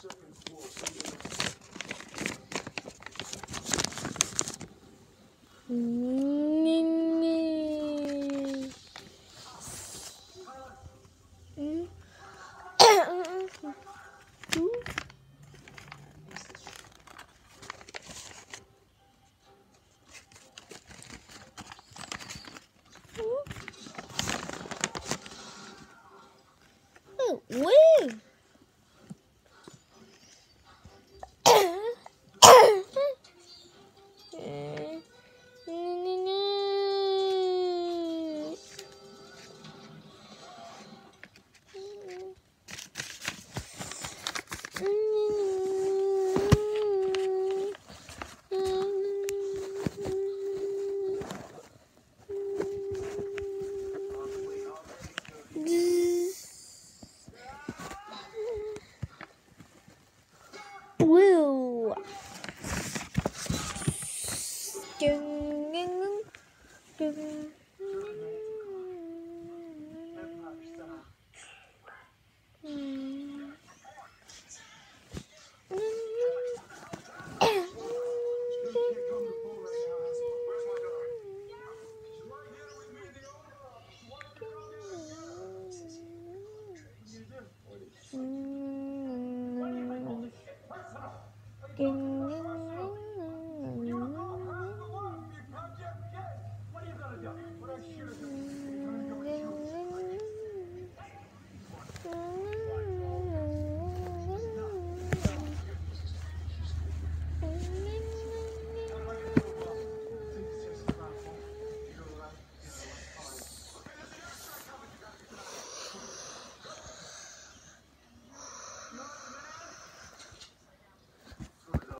second floor. Nini. Ding.